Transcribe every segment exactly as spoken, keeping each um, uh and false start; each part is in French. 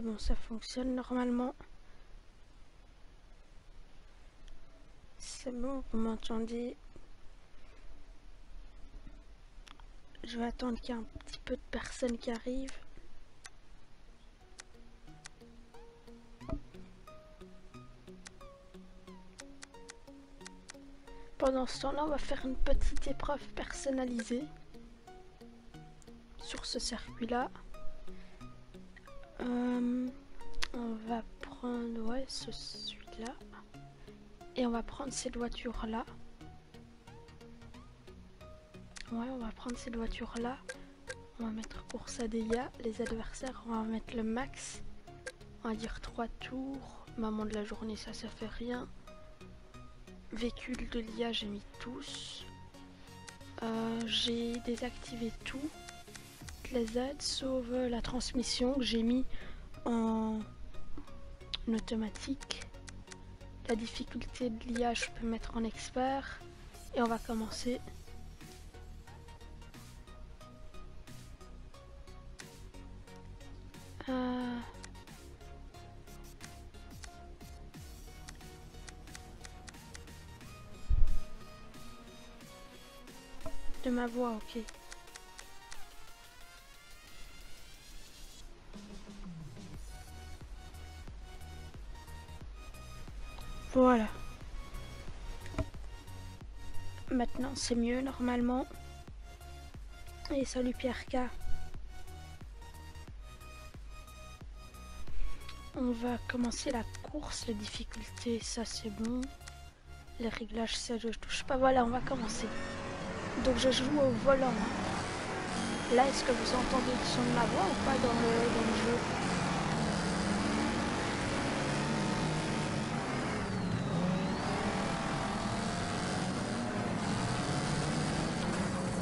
C'est bon, ça fonctionne normalement. C'est bon, vous m'entendez? Je vais attendre qu'il y ait un petit peu de personnes qui arrivent. Pendant ce temps-là, on va faire une petite épreuve personnalisée sur ce circuit-là. Euh, on va prendre ouais, ce celui-là. Et on va prendre cette voiture-là. Ouais, on va prendre cette voiture-là. On va mettre course à dégâts. Les adversaires, on va mettre le max. On va dire trois tours. Maman de la journée, ça, ça fait rien. Véhicule de l'I A, j'ai mis tous. Euh, j'ai désactivé tout. Les aides, sauf la transmission que j'ai mis en automatique. La difficulté de l'I A, je peux mettre en expert. Et on va commencer. Euh... De ma voix, ok. Voilà. Maintenant, c'est mieux normalement. Et salut Pierre K. On va commencer la course, les difficultés, ça c'est bon. Les réglages, ça je touche pas. Voilà, on va commencer. Donc je joue au volant. Là, est-ce que vous entendez le son de ma voix ou pas dans le, dans le jeu?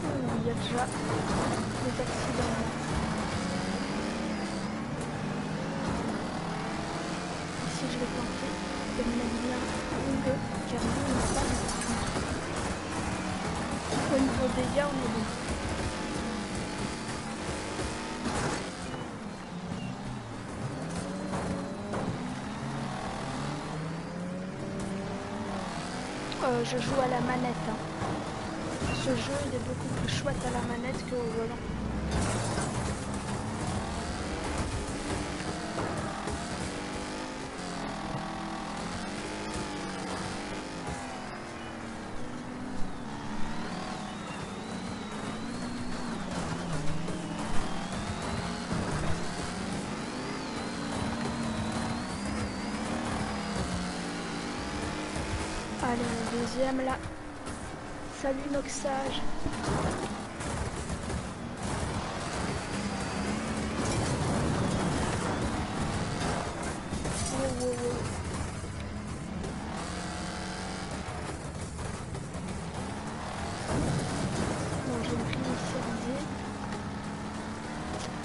Il y a déjà des accidents. Ici, je vais planter de mon bien longue car nous n'avons pas de voiture. Au niveau des gars, on est bon. Euh, je joue à la manette. Hein. Ce jeu il est beaucoup plus chouette à la manette qu'au volant. Allez, le deuxième là. Salut Noxage. Oh, oh, oh. Non, j'ai pris une série.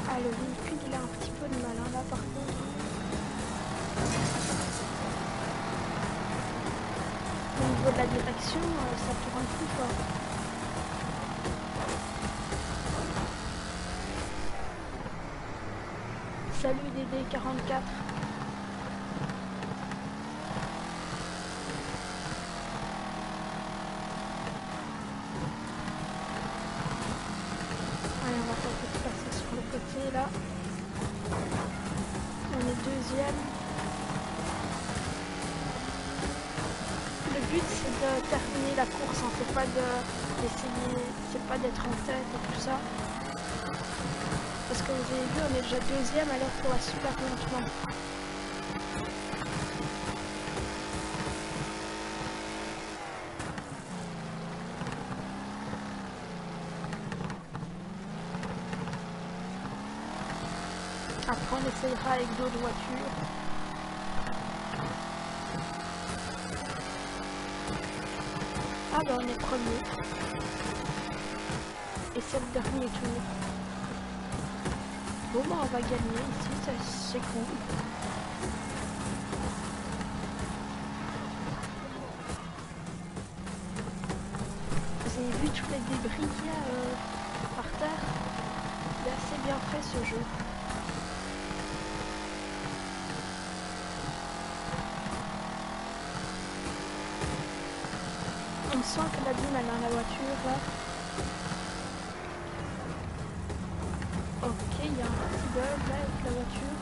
Ah, le véhicule il a un petit peu de mal hein, là par contre. Au niveau de la direction, euh, ça tourne plus fort. Salut D D quarante-quatre. Allez, on va tenter de passer sur le côté là. On est deuxième. Le but c'est de terminer la course, hein. C'est pas d'essayer, c'est pas d'être en tête et tout ça. Parce que vous avez vu, on est déjà deuxième alors qu'on va super lentement. Après on essayera avec d'autres voitures. Ah ben on est premier. Et c'est le dernier tour. Bon ben on va gagner ici, ça c'est cool. Vous avez vu tous les débris qu'il y a euh, par terre? Il est assez bien fait ce jeu. on sent que la boum elle est dans la voiture là. Ok, il y a un petit bug là avec la voiture.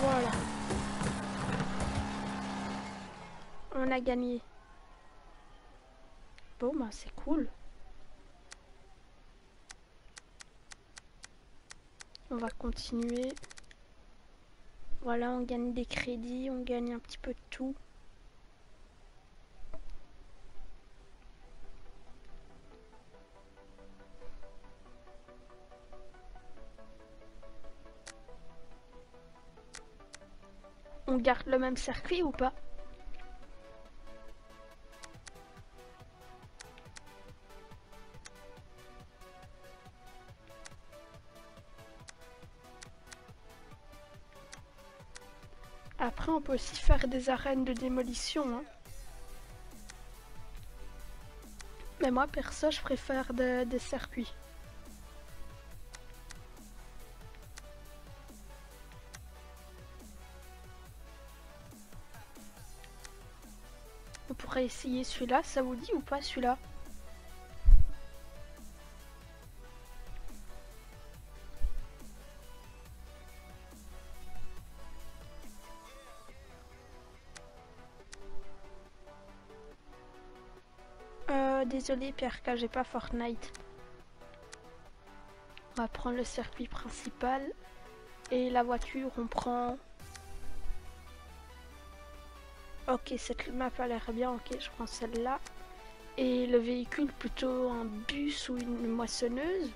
Voilà. On a gagné. Bon bah c'est cool. On va continuer. Voilà, on gagne des crédits, on gagne un petit peu de tout. On garde le même circuit ou pas? Après, on peut aussi faire des arènes de démolition. Hein. Mais moi, perso, je préfère de, des circuits. On pourrait essayer celui-là, ça vous dit ou pas celui-là? Désolé Pierre K, j'ai pas Fortnite. On va prendre le circuit principal et la voiture on prend. Ok, cette map a l'air bien, ok je prends celle-là. Et le véhicule plutôt un bus ou une moissonneuse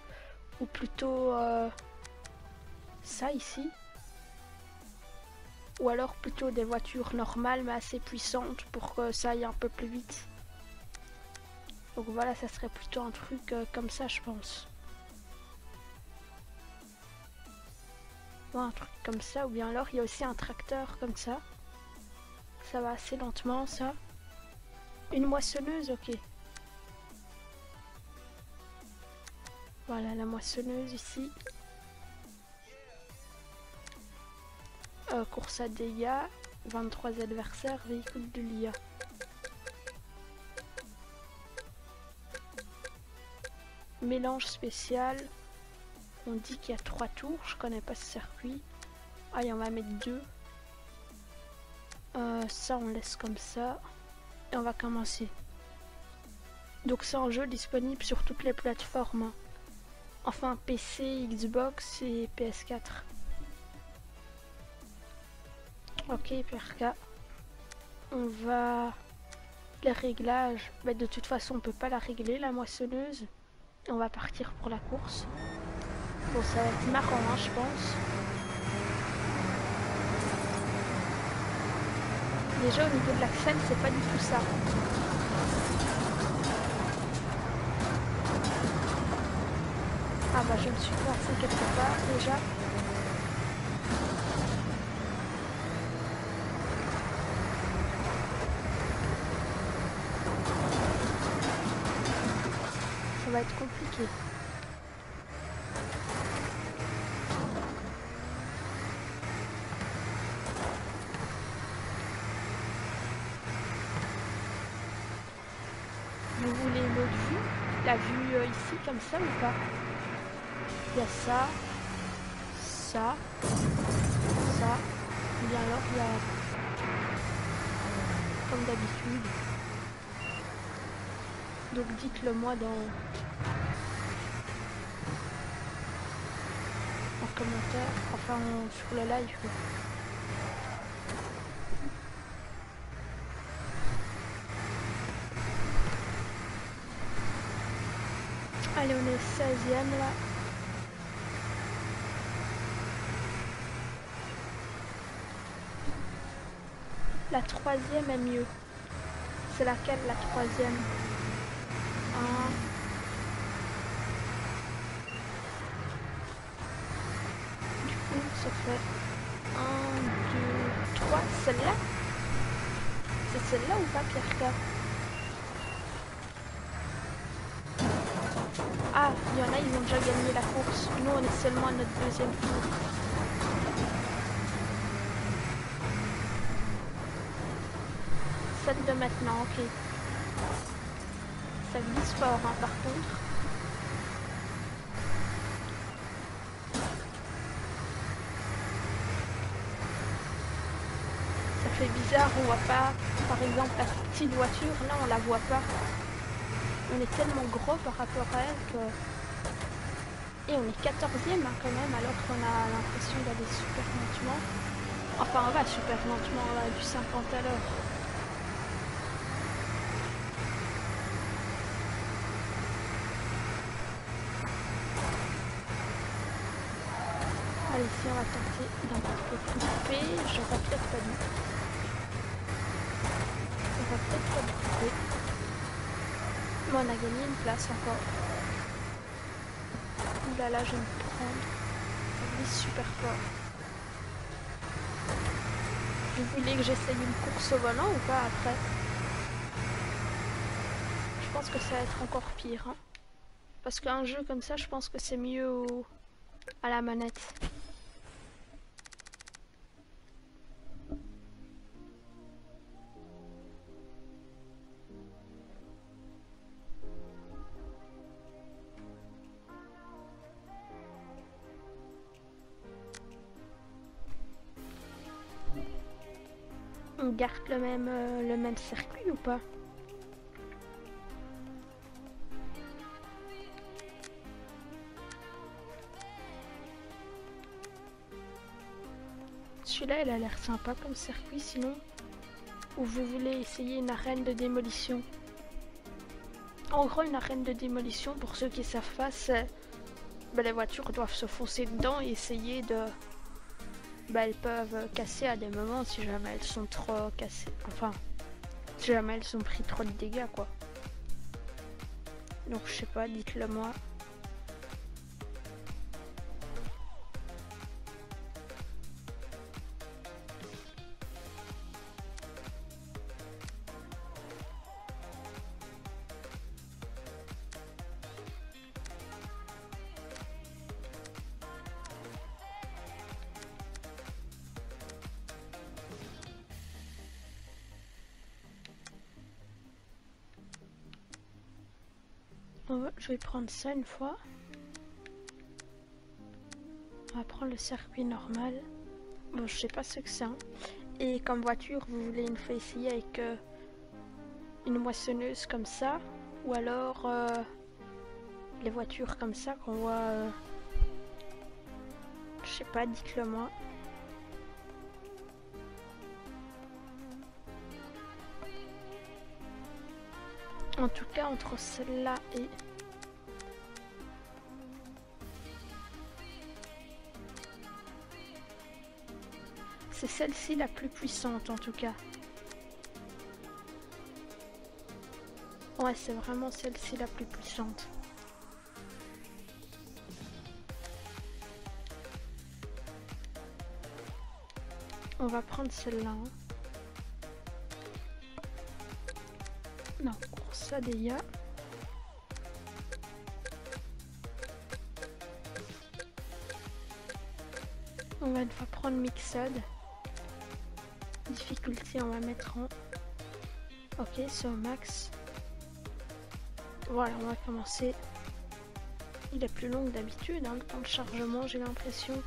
ou plutôt euh, ça ici. Ou alors plutôt des voitures normales mais assez puissantes pour que ça aille un peu plus vite. Donc voilà, ça serait plutôt un truc euh, comme ça, je pense. Ou un truc comme ça, ou bien alors il y a aussi un tracteur comme ça. Ça va assez lentement, ça. Une moissonneuse, ok. Voilà, la moissonneuse ici. Euh, course à dégâts, vingt-trois adversaires, véhicule de l'I A. Mélange spécial, on dit qu'il y a trois tours, je connais pas ce circuit. Allez, on va mettre deux. Euh, ça on laisse comme ça et on va commencer. Donc c'est un jeu disponible sur toutes les plateformes, hein. Enfin P C, Xbox et P S quatre. Ok P R K, on va les réglages, mais de toute façon on peut pas la régler la moissonneuse. On va partir pour la course. Bon, ça va être marrant, hein, je pense. Déjà, au niveau de l'accent, c'est pas du tout ça. Ah bah, je me suis placé quelque part, déjà. Ça va être compliqué. Vous voulez l'autre vue? La vue euh, ici comme ça ou pas? Il y a ça, ça, ça, ou bien alors il y a comme d'habitude. Donc dites-le moi dans en commentaire, enfin en... sur le live quoi. Allez, on est seizième là. La troisième est mieux. C'est laquelle la troisième? Du coup ça fait un, deux, trois, celle-là? C'est celle-là ou pas Pierre K? Ah, il y en a, ils ont déjà gagné la course. Nous, on est seulement à notre deuxième tour. Celle de maintenant, ok. Ça glisse fort, hein, par contre. Ça fait bizarre, on voit pas. Par exemple, la petite voiture, là, on la voit pas. On est tellement gros par rapport à elle que... Et on est quatorzième hein, quand même, alors qu'on a l'impression d'aller super lentement. Enfin on va super lentement, on va du cinquante à l'heure. Allez, si on va tenter d'un peu couper, j'aurais peut-être pas dû. J'aurais peut-être pas dû couper. On a gagné une place encore. Ouh là là, je vais me prendre. Ça glisse super fort. Vous voulez que j'essaye une course au volant ou pas après? Je pense que ça va être encore pire. Hein. Parce qu'un jeu comme ça, je pense que c'est mieux au... à la manette. On garde le même, euh, le même circuit ou pas? Celui-là, il a l'air sympa comme circuit, sinon. Ou vous voulez essayer une arène de démolition? En gros, une arène de démolition, pour ceux qui ne savent pas, c'est... Ben, les voitures doivent se foncer dedans et essayer de... Bah, elles peuvent casser à des moments si jamais elles sont trop cassées, enfin si jamais elles sont pris trop de dégâts quoi. Donc je sais pas, dites-le moi. Je vais prendre ça une fois. On va prendre le circuit normal. Bon, je sais pas ce que c'est. Hein. Et comme voiture, vous voulez une fois essayer avec euh, une moissonneuse comme ça. Ou alors euh, les voitures comme ça qu'on voit. Euh... Je sais pas, dites-le moi. En tout cas, entre celle-là et... C'est celle-ci la plus puissante en tout cas. Ouais, c'est vraiment celle-ci la plus puissante. On va prendre celle-là. Hein. Non, course à dégâts. On va une fois prendre Mixed. Difficulté, on va mettre en... Ok, c'est au max. Voilà, on va commencer. Il est plus long que d'habitude, hein, le temps de chargement, j'ai l'impression.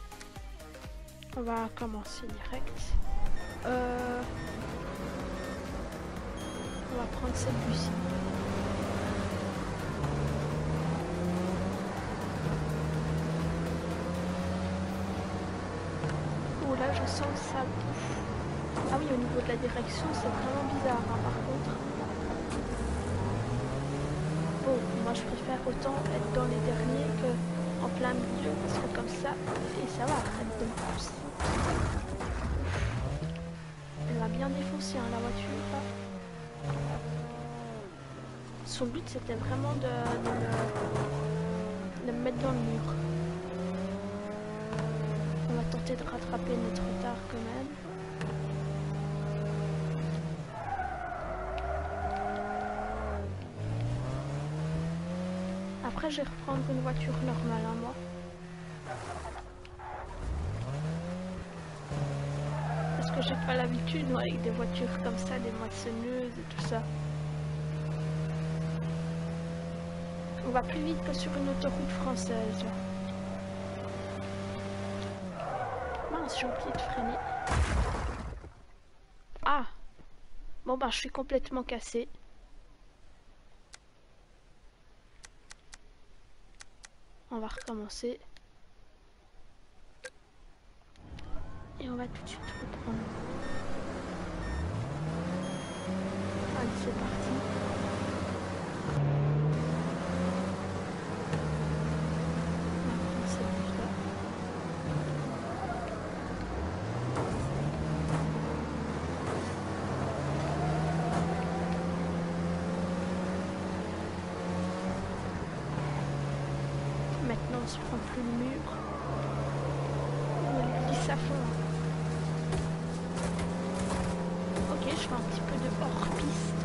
On va commencer direct. Euh... On va prendre celle-ci. Oh là, je sens ça. Ah oui, au niveau de la direction, c'est vraiment bizarre hein, par contre. Bon, moi je préfère autant être dans les derniers que en plein milieu, parce que comme ça, et ça va, arrête de me pousser. Elle m'a bien défoncé hein, la voiture. Hein. Son but c'était vraiment de, de, me, de me mettre dans le mur. On va tenter de rattraper notre retard quand même. après je vais reprendre une voiture normale à moi. Parce que j'ai pas l'habitude moi avec des voitures comme ça, des moissonneuses et tout ça. On va plus vite que sur une autoroute française. Mince, j'ai oublié de freiner. Ah! Bon bah je suis complètement cassée. On va recommencer. Et on va tout de suite reprendre. Allez, c'est parti. On se prend plus le mur. On glisse à fond. Ok, je fais un petit peu de hors-piste.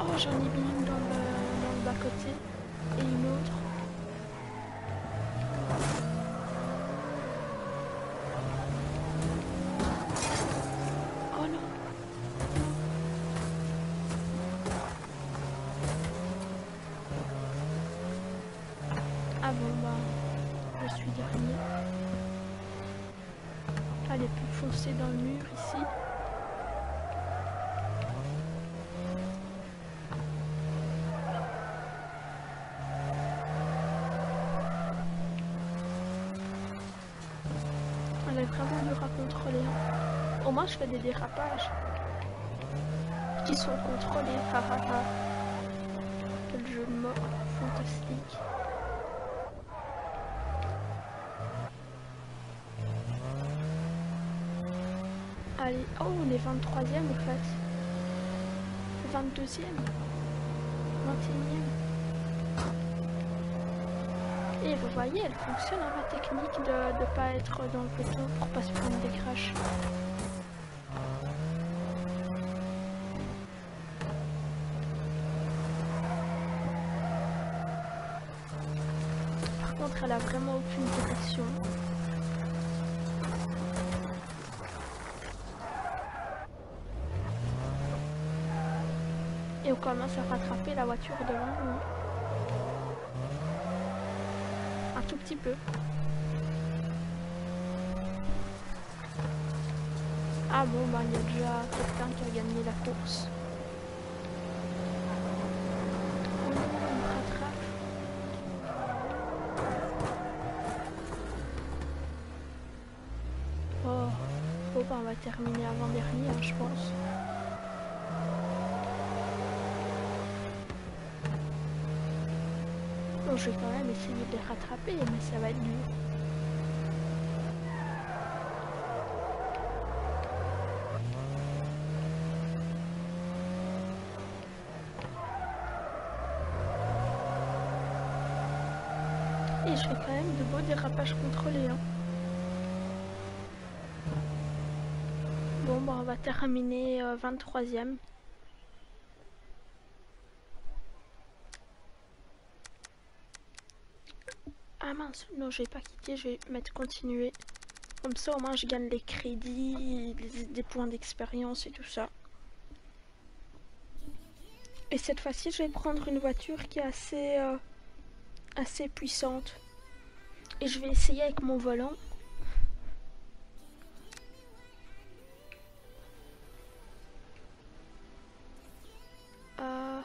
Oh, j'en ai mis une dans le, dans le bas-côté. Et une autre. Ah bon bah, je suis dernier. Allez, plus foncer dans le mur ici. Elle est vraiment dure à contrôler. Au moins je fais des dérapages qui sont contrôlés. Hahaha. Quel jeu de mots fantastique. Allez, oh on est vingt-troisième en fait. vingt-deuxième. vingt et unième. Et vous voyez, elle fonctionne hein, ma technique de ne pas être dans le péton pour pas se prendre des crashs. Par contre, elle a vraiment aucune direction. Et on commence à rattraper la voiture devant nous. Un tout petit peu. Ah bon, bah il y a déjà quelqu'un qui a gagné la course. On me rattrape. Oh, bon bah on va terminer avant-dernier, hein, je pense. Je vais quand même essayer de les rattraper, mais ça va être dur. Et je fais quand même de beaux dérapages contrôlés. Hein. Bon, bah, on va terminer euh, vingt-troisième. Ah mince, non je vais pas quitter, je vais mettre continuer. Comme ça au moins je gagne les crédits, des points d'expérience et tout ça. Et cette fois-ci je vais prendre une voiture qui est assez, euh, assez puissante. Et je vais essayer avec mon volant. Euh...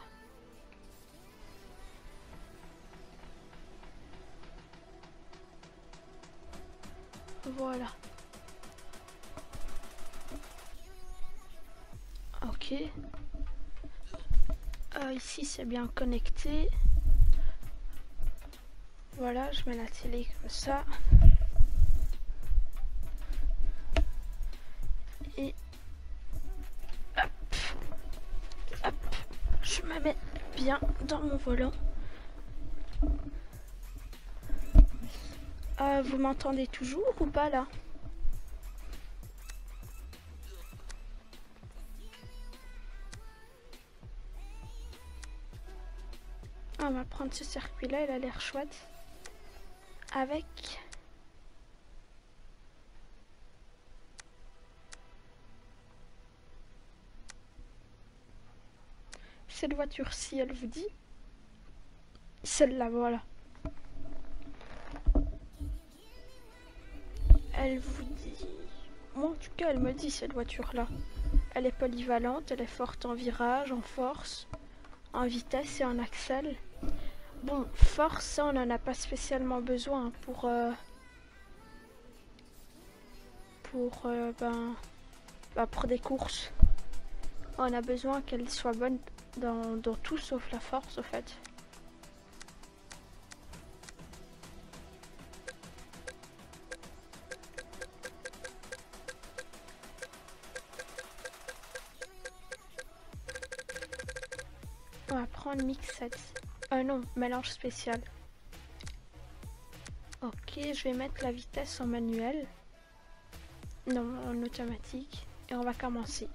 Voilà. Ok. Euh, ici c'est bien connecté. Voilà, je mets la télé comme ça. Et hop, hop, je me mets bien dans mon volant. Euh, vous m'entendez toujours ou pas là? On va prendre ce circuit là, il a l'air chouette. Avec cette voiture, si elle vous dit, celle-là, voilà. Elle vous dit, moi en tout cas elle me dit cette voiture là, elle est polyvalente, elle est forte en virage, en force, en vitesse et en axel. Bon, force ça on en a pas spécialement besoin pour euh, pour euh, ben, ben pour des courses. On a besoin qu'elle soit bonne dans, dans tout sauf la force au fait. On va prendre mixette. Ah non, mélange spécial. Ok, je vais mettre la vitesse en manuel. Non, en automatique. Et on va commencer.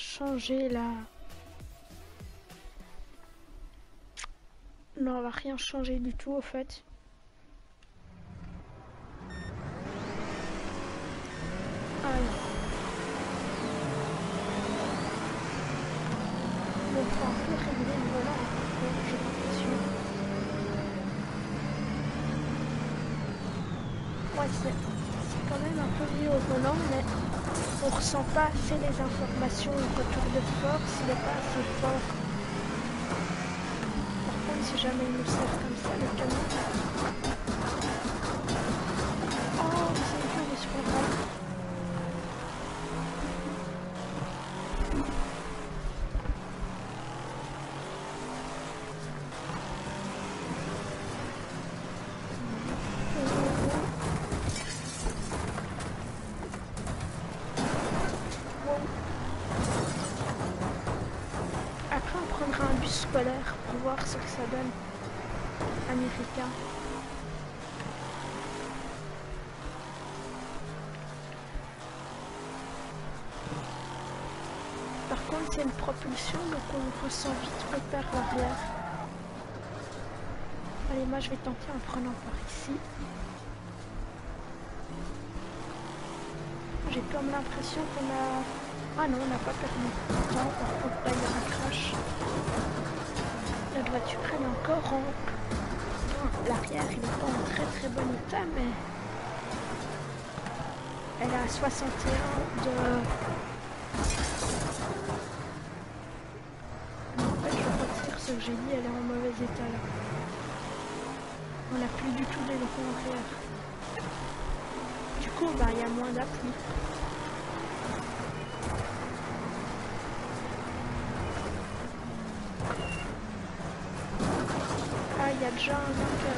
Changer la... Non, on va rien changer du tout au fait. Ah non. Donc on peut régler le volant, je suis pas sûre. Ouais, c'est quand même un peu mieux au volant, mais... on ressent pas assez les informations, le retour de force, il n'est pas assez fort. Par contre, si jamais il nous sert comme ça, le camion... Oh, vous avez vu, on est sur le rail. Scolaire pour voir ce que ça donne américain. Par contre c'est une propulsion donc on ressent vite le père arrière. Allez moi je vais tenter en prenant par ici. J'ai comme l'impression qu'on a... Ah non, on n'a pas perdu. Non, par contre là il y a un crash. La voiture elle est encore en... Enfin, l'arrière il n'est pas en très très bon état mais... Elle a soixante et un de... En fait je retire ce que j'ai dit, elle est en mauvais état là. On n'a plus du tout d'éléphant arrière. Du coup bah il y a moins d'appui. Il y a déjà un vainqueur.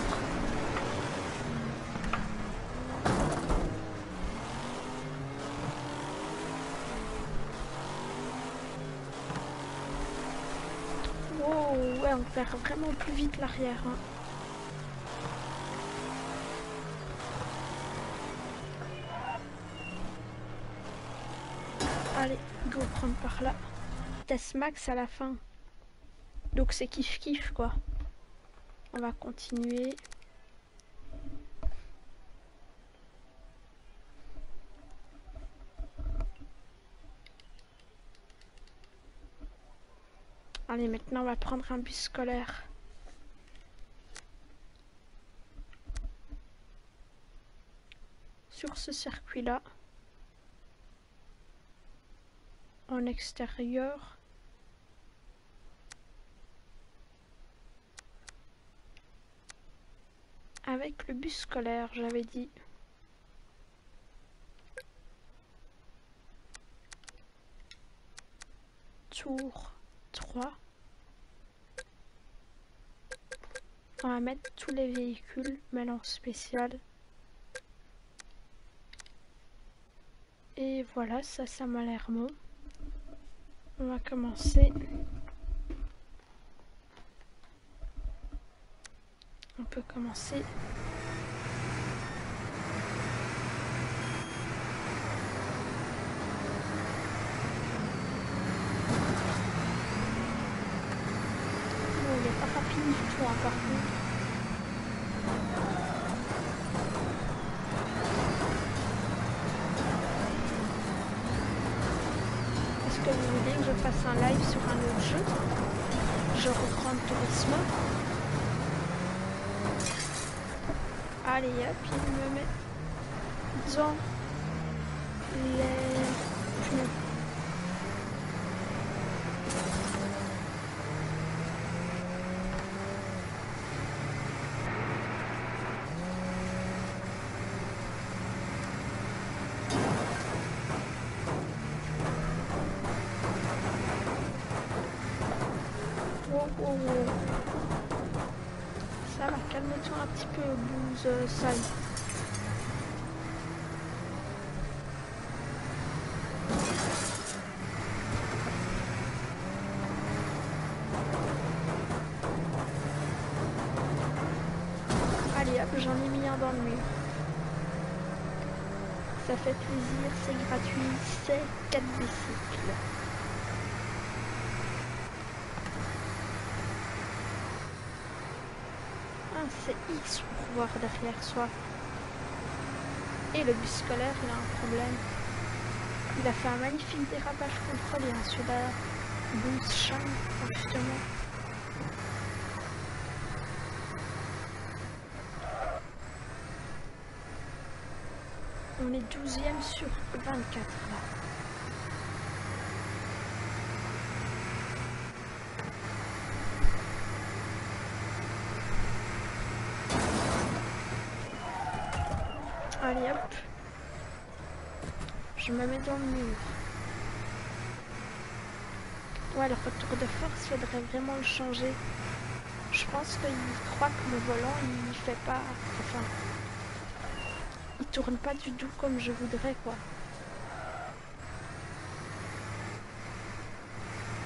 Wow, ouais, on perd vraiment plus vite l'arrière. Hein. Allez, go prendre par là. Vitesse max à la fin. Donc c'est kiff kiff quoi. On va continuer. Allez, maintenant on va prendre un bus scolaire. Sur ce circuit-là. En extérieur. Avec le bus scolaire, j'avais dit. Tour trois. On va mettre tous les véhicules, mélange spécial. Et voilà, ça, ça m'a l'air bon. On va commencer. On peut commencer. Allez, hop, il me met dans les pneus. Oh, oh, oh. Calme-toi un petit peu, blouse euh, sale. Allez hop, j'en ai mis un dans le mur. Ça fait plaisir, c'est gratuit, c'est quatre bicycles. C'est X pour voir derrière soi. Et le bus scolaire, il a un problème. Il a fait un magnifique dérapage contrôlé, hein, sur la bus champ, justement. On est douzième sur vingt-quatre là. Allez hop, je me mets dans le mur. Ouais, le retour de force, faudrait vraiment le changer. Je pense qu'il croit que le volant, il fait pas... Enfin... Il tourne pas du tout comme je voudrais, quoi.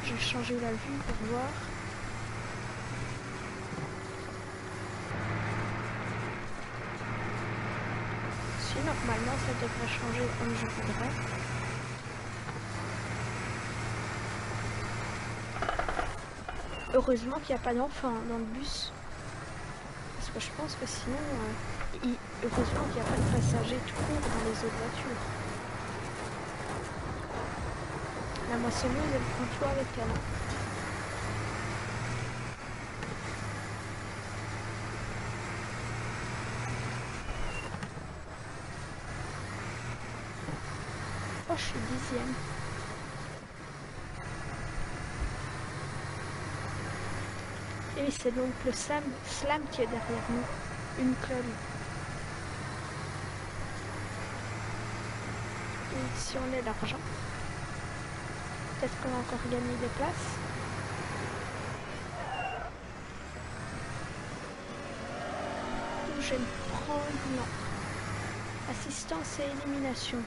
Je vais changer la vue pour voir. Normalement, ça devrait changer comme je voudrais. Heureusement qu'il n'y a pas d'enfants dans le bus. Parce que je pense que sinon... Euh, il... Heureusement qu'il n'y a pas de passagers tout court dans les autres voitures. La moissonneuse, elle prend tout avec elle. Je suis dixième. Et c'est donc le slam, slam qui est derrière nous. Une colonne. Et si on est l'argent, peut-être qu'on a encore gagné des places. Je vais me prendre... Non. Assistance et élimination.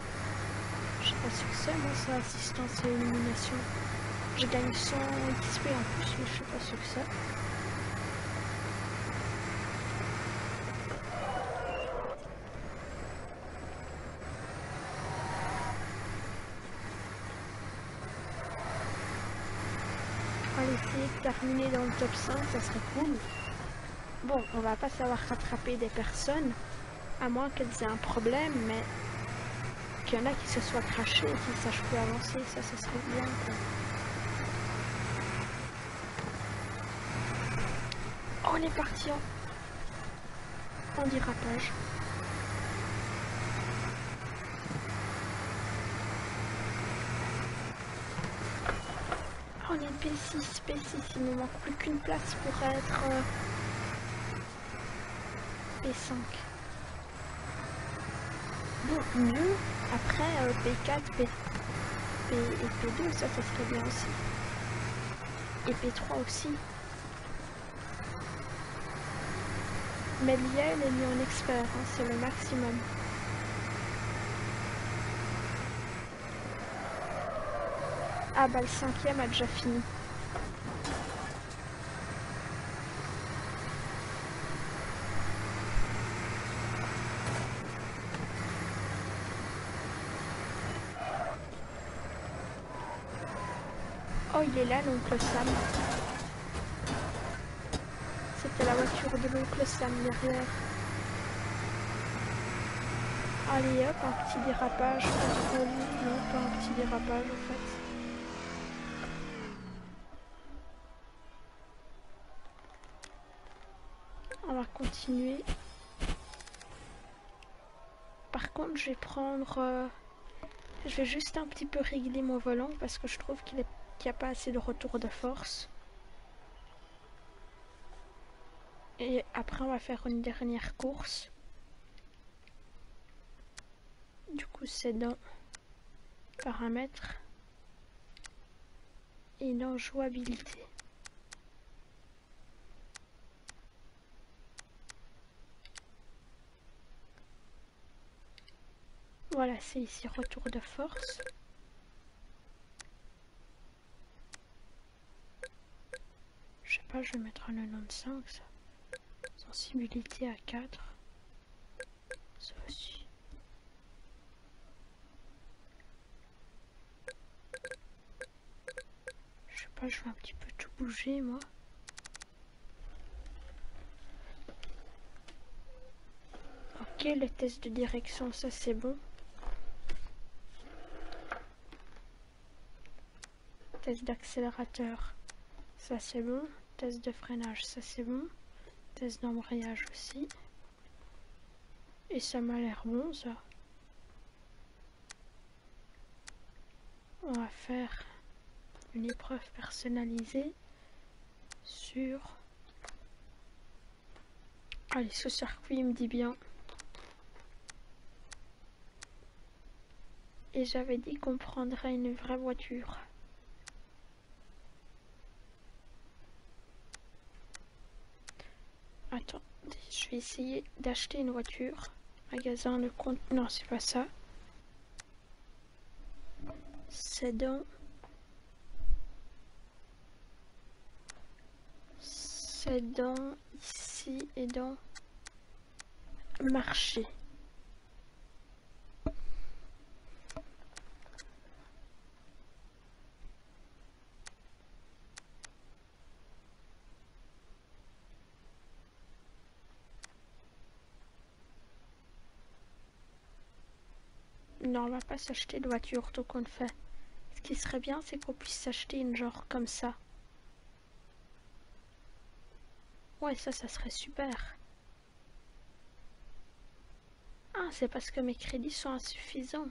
Je suis pas sûre que c'est moi, ça, assistance et élimination. Je gagne cent X P en plus, mais je suis pas sûre que ça. On va essayer de terminer dans le top cinq, ça serait cool. Bon, on va pas savoir rattraper des personnes, à moins qu'elles aient un problème, mais... qu'il y en a qui se soit craché et qui ne sachent plus avancer, ça, ça serait bien. Oh, on est parti en, en dérapage. Oh, on est P six, P six, il ne manque plus qu'une place pour être euh, P cinq. Bon, mieux. Après, euh, P quatre, P... P... et P deux, ça, ça serait bien aussi. Et P trois aussi. Mais l'I A, elle est mise en expert, hein, c'est le maximum. Ah bah le cinquième a déjà fini. Oh, il est là l'oncle Sam. C'était la voiture de l'oncle Sam derrière. Allez hop, un petit dérapage, pas trop, non, pas un petit dérapage en fait. On va continuer. Par contre, je vais prendre... Euh, je vais juste un petit peu régler mon volant parce que je trouve qu'il est... qu'il n'y a pas assez de retour de force. Et après on va faire une dernière course. Du coup c'est dans paramètres et dans jouabilité. Voilà, c'est ici retour de force. Je vais mettre un quatre-vingt-quinze, ça. Sensibilité à quatre, ça aussi. Je sais pas, je vais un petit peu tout bouger moi. Ok, le test de direction, ça c'est bon. Test d'accélérateur, ça c'est bon. Test de freinage, ça c'est bon. Test d'embrayage aussi. Et ça m'a l'air bon, ça. On va faire une épreuve personnalisée sur... Allez, ce circuit, il me dit bien. Et j'avais dit qu'on prendrait une vraie voiture. Attendez, je vais essayer d'acheter une voiture. Magasin de compte. Non, c'est pas ça. C'est dans. C'est dans. Ici et dans. Marché. Non, on va pas s'acheter de voiture, tout qu'on fait. Ce qui serait bien, c'est qu'on puisse s'acheter une genre comme ça. Ouais, ça, ça serait super. Ah, c'est parce que mes crédits sont insuffisants.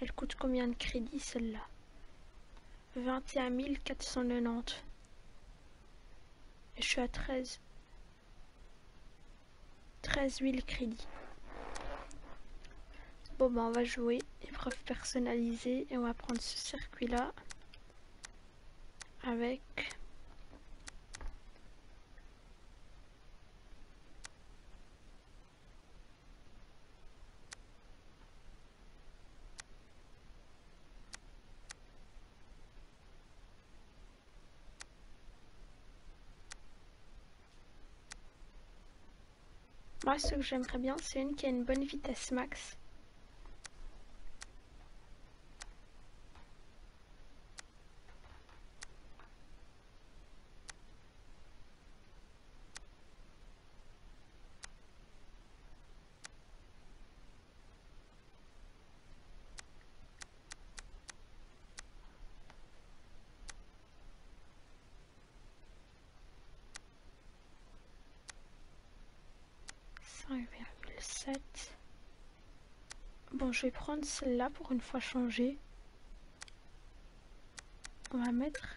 Elle coûte combien de crédits, celle-là? Vingt et un mille quatre cent quatre-vingt-dix. Et je suis à treize. treize mille crédits. Bon bah on va jouer, épreuve personnalisée, et on va prendre ce circuit là avec moi ce que j'aimerais bien, c'est une qui a une bonne vitesse max. Bon, je vais prendre celle-là pour une fois changer. On va mettre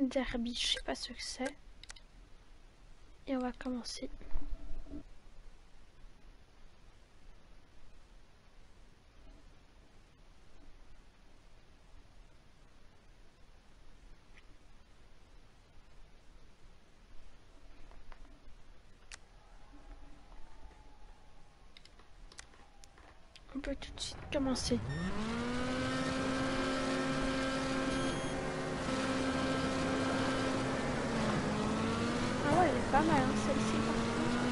Derby, je sais pas ce que c'est. Et on va commencer. peut tout de suite commencer. Ah ouais, elle est pas mal hein, celle-ci par contre.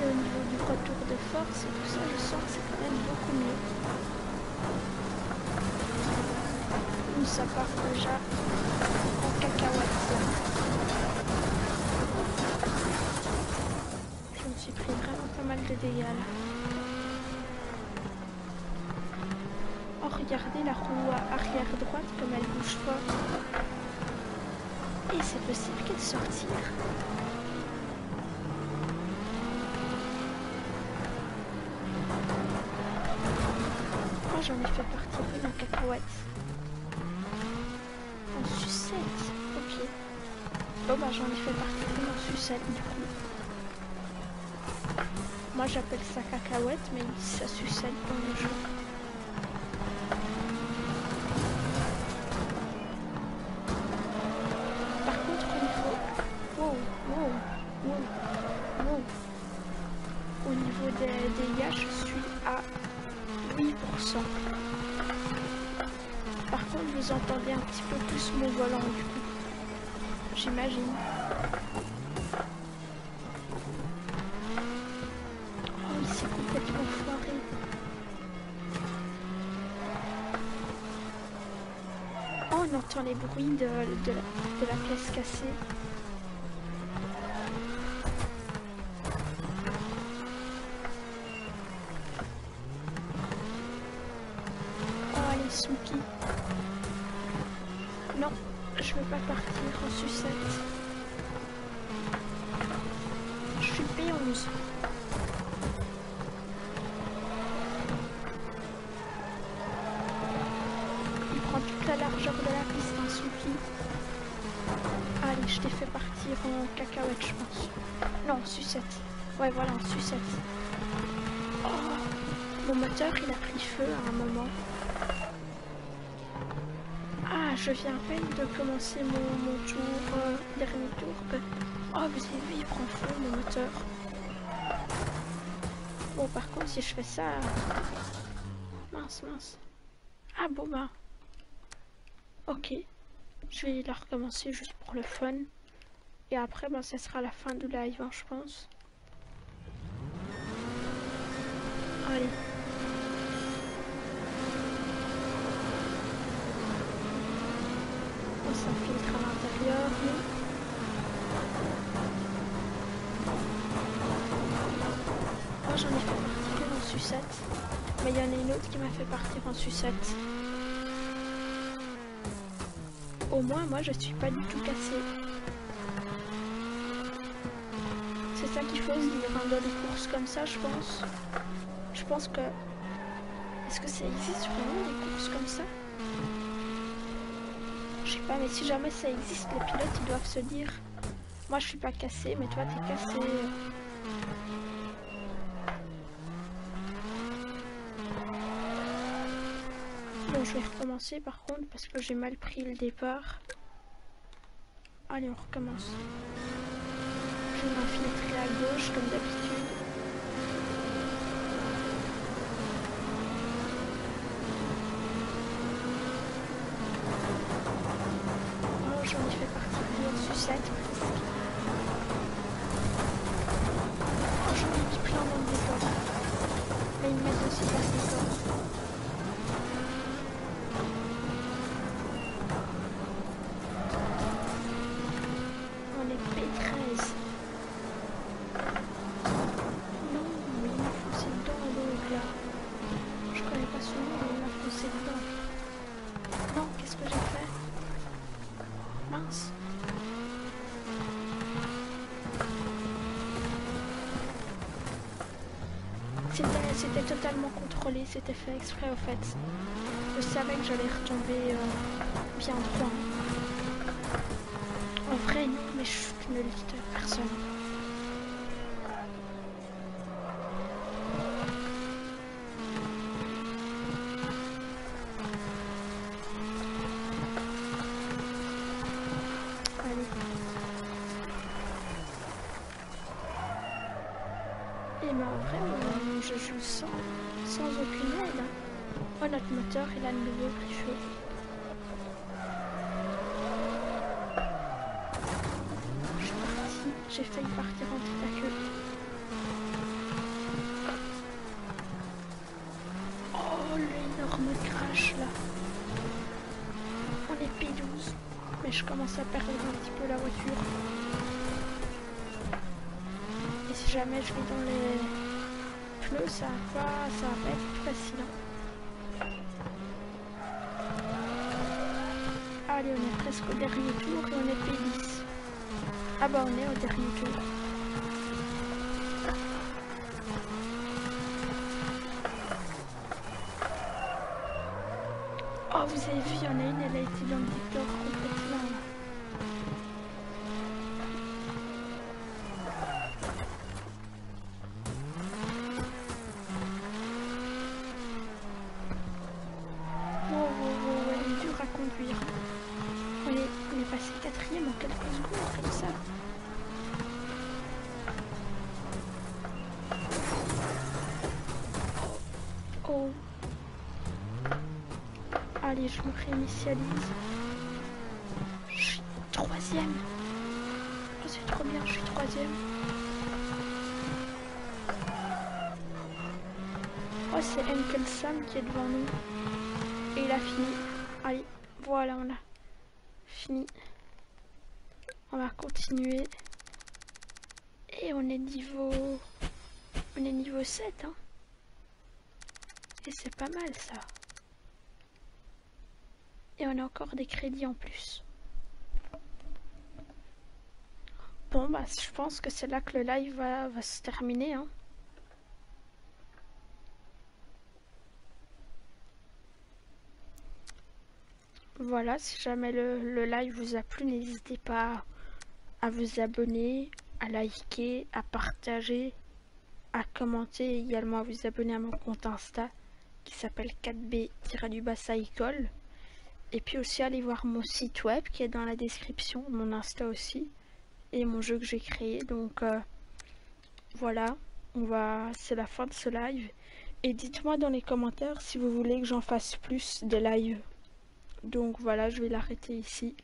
Et au niveau du retour de force et tout ça, je sens que c'est quand même beaucoup mieux. Ça part déjà en cacahuètes. Je me suis pris vraiment pas mal de dégâts là. Regardez la roue arrière droite comme elle bouge pas. Et c'est possible qu'elle sortire. Moi oh, j'en ai fait partir une en cacahuète. En sucette. Ok. Bon bah j'en ai fait partir une en sucette du coup. Moi j'appelle ça cacahuète mais ça sucette dans le jeu. Vous entendez un petit peu plus mon volant du coup, j'imagine. Oh il s'est complètement foiré. Oh on entend les bruits de, de, la, de la pièce cassée. Ouais voilà, en sucette. Oh, mon moteur il a pris feu à un moment. Ah je viens à peine de commencer mon, mon tour, euh, dernier tour. Oh vous avez vu il prend feu mon moteur. Bon par contre si je fais ça... Mince mince. Ah bon bah... Ok. Je vais la recommencer juste pour le fun. Et après ben, ça sera la fin du live hein, je pense. Allez. On s'infiltre à l'intérieur. Moi j'en ai fait partir en sucette. Mais il y en a une autre qui m'a fait partir en sucette. Au moins moi je suis pas du tout cassée. C'est ça qu'il faut se dire hein, dans des courses comme ça je pense. Je pense que... Est-ce que ça existe vraiment des courses comme ça? Je sais pas, mais si jamais ça existe, les pilotes ils doivent se dire moi je suis pas cassé, mais toi t'es cassé. Bon, je vais recommencer par contre parce que j'ai mal pris le départ. Allez, on recommence. Je vais m'infiltrer à gauche comme d'habitude. C'était totalement contrôlé, c'était fait exprès au fait. Je savais que j'allais retomber euh, bien droit. En vrai, non, mais chut, ne le dites à personne. notre moteur est à nouveau plus chaud. J'ai failli partir en tête à queue. Oh, l'énorme crash là. On est P douze. Mais je commence à perdre un petit peu la voiture. Et si jamais je vais dans les pneus, ça va pas, ça va pas être facile. Allez, on est presque au dernier tour et on est P dix. Ah bah on est au dernier tour. Oh, vous avez vu, il y en a une, elle a été dans le décor complètement là. Wow, wow, wow, elle est dure à conduire. On est, on est passé quatrième en quelques secondes comme ça. Oh. Allez, je me réinitialise. Je suis troisième. Oh, c'est trop bien, je suis troisième. Oh, c'est Uncle Sam qui est devant nous. Et il a fini. Allez, voilà, on a fini. On va continuer. Et on est niveau... On est niveau sept, hein. Et c'est pas mal ça. Et on a encore des crédits en plus. Bon bah je pense que c'est là que le live va, va se terminer, hein. Voilà, si jamais le, le live vous a plu, n'hésitez pas à vous abonner, à liker, à partager, à commenter, et également à vous abonner à mon compte Insta qui s'appelle quatre B tiret du bas Saïcol, et puis aussi aller voir mon site web qui est dans la description, mon Insta aussi, et mon jeu que j'ai créé. Donc euh, voilà, on va, c'est la fin de ce live, et dites-moi dans les commentaires si vous voulez que j'en fasse plus des lives. Donc voilà, je vais l'arrêter ici.